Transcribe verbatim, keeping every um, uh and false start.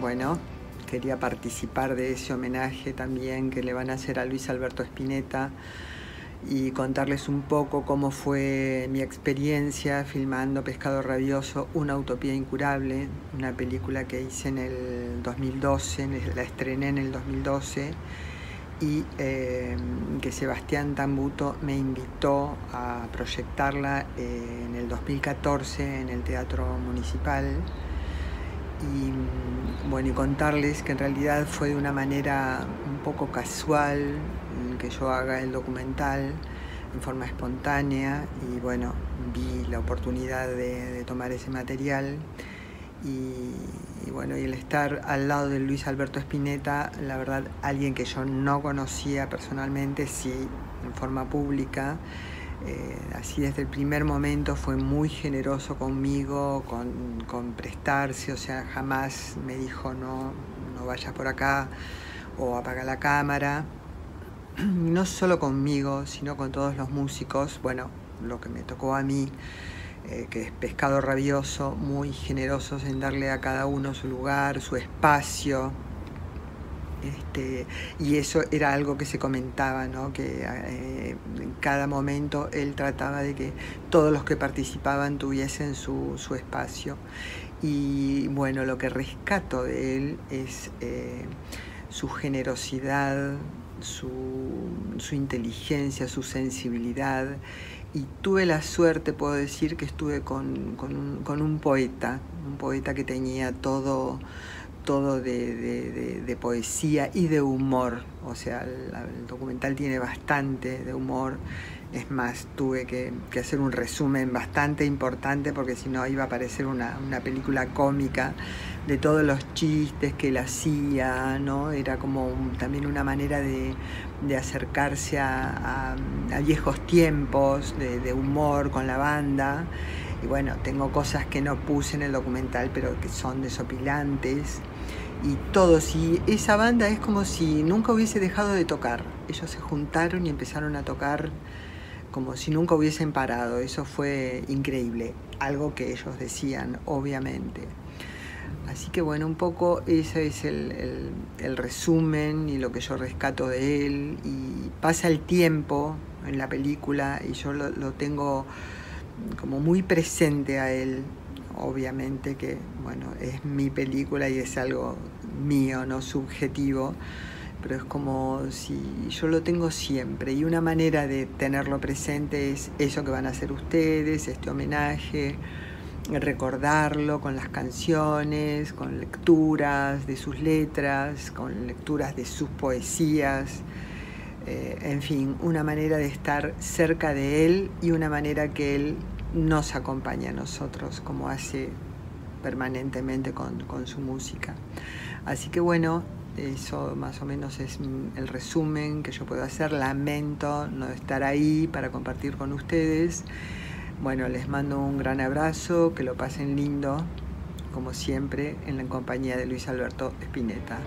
Bueno, quería participar de ese homenaje también que le van a hacer a Luis Alberto Spinetta y contarles un poco cómo fue mi experiencia filmando Pescado Rabioso, una utopía incurable, una película que hice en el dos mil doce, la estrené en el dos mil doce y eh, que Sebastián Tambuto me invitó a proyectarla eh, en el dos mil catorce en el Teatro Municipal. Y bueno, y contarles que en realidad fue de una manera un poco casual que yo haga el documental en forma espontánea y bueno, vi la oportunidad de, de tomar ese material y, y bueno, y el estar al lado de Luis Alberto Spinetta, la verdad, alguien que yo no conocía personalmente, sí, en forma pública. Eh, así desde el primer momento fue muy generoso conmigo, con, con prestarse, o sea, jamás me dijo no, no vayas por acá o apaga la cámara. No solo conmigo, sino con todos los músicos, bueno, lo que me tocó a mí, eh, que es Pescado Rabioso, muy generosos en darle a cada uno su lugar, su espacio. Este, y eso era algo que se comentaba, ¿no? Que eh, en cada momento él trataba de que todos los que participaban tuviesen su, su espacio. Y bueno, lo que rescato de él es eh, su generosidad, su, su inteligencia, su sensibilidad. Y tuve la suerte, puedo decir, que estuve con, con, un, con un poeta, un poeta que tenía todo... todo de, de, de, de poesía y de humor, o sea, el, el documental tiene bastante de humor, es más, tuve que, que hacer un resumen bastante importante porque si no iba a parecer una, una película cómica de todos los chistes que él hacía, ¿no? Era como un, también una manera de, de acercarse a, a, a viejos tiempos, de, de humor con la banda. Y bueno, tengo cosas que no puse en el documental, pero que son desopilantes y todo. Y esa banda es como si nunca hubiese dejado de tocar. Ellos se juntaron y empezaron a tocar como si nunca hubiesen parado. Eso fue increíble, algo que ellos decían, obviamente. Así que bueno, un poco ese es el, el, el resumen y lo que yo rescato de él. Y pasa el tiempo en la película y yo lo, lo tengo... como muy presente a él, obviamente que, bueno, es mi película y es algo mío, no subjetivo, pero es como si yo lo tengo siempre y una manera de tenerlo presente es eso que van a hacer ustedes, este homenaje, recordarlo con las canciones, con lecturas de sus letras, con lecturas de sus poesías. Eh, en fin, una manera de estar cerca de él y una manera que él nos acompaña a nosotros, como hace permanentemente con, con su música. Así que bueno, eso más o menos es el resumen que yo puedo hacer. Lamento no estar ahí para compartir con ustedes. Bueno, les mando un gran abrazo, que lo pasen lindo, como siempre, en la compañía de Luis Alberto Spinetta.